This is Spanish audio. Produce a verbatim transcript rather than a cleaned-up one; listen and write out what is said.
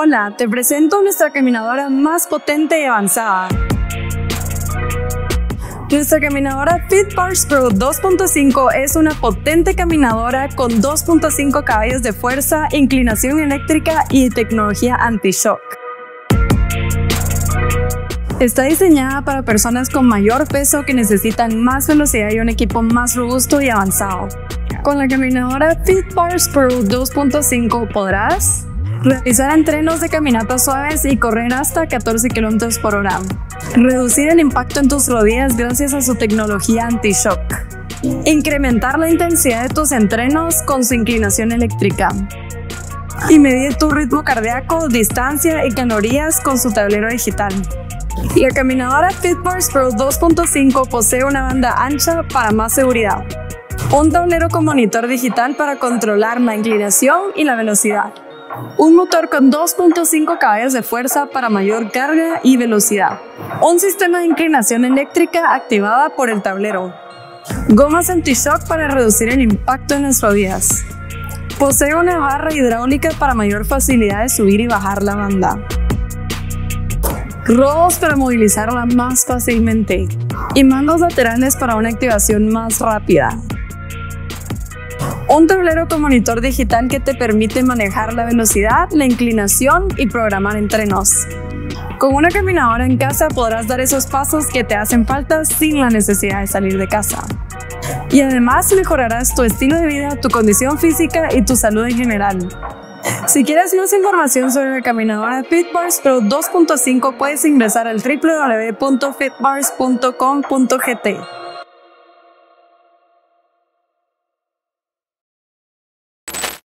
Hola, te presento nuestra caminadora más potente y avanzada. Nuestra caminadora Fitbarz Pro dos punto cinco es una potente caminadora con dos punto cinco caballos de fuerza, inclinación eléctrica y tecnología anti-shock. Está diseñada para personas con mayor peso que necesitan más velocidad y un equipo más robusto y avanzado. Con la caminadora Fitbarz Pro dos punto cinco podrás realizar entrenos de caminatas suaves y correr hasta catorce kilómetros por hora. Reducir el impacto en tus rodillas gracias a su tecnología anti-shock. Incrementar la intensidad de tus entrenos con su inclinación eléctrica. Y medir tu ritmo cardíaco, distancia y calorías con su tablero digital. La caminadora Fitbarz Pro dos punto cinco posee una banda ancha para más seguridad. Un tablero con monitor digital para controlar la inclinación y la velocidad. Un motor con dos punto cinco caballos de fuerza para mayor carga y velocidad. Un sistema de inclinación eléctrica activada por el tablero. Gomas anti-shock para reducir el impacto en las rodillas. Posee una barra hidráulica para mayor facilidad de subir y bajar la banda. Rodos para movilizarla más fácilmente. Y mandos laterales para una activación más rápida. Un tablero con monitor digital que te permite manejar la velocidad, la inclinación y programar entrenos. Con una caminadora en casa podrás dar esos pasos que te hacen falta sin la necesidad de salir de casa. Y además mejorarás tu estilo de vida, tu condición física y tu salud en general. Si quieres más información sobre la caminadora Fitbarz Pro dos punto cinco puedes ingresar al doble u doble u doble u punto fitbarz punto com punto g t.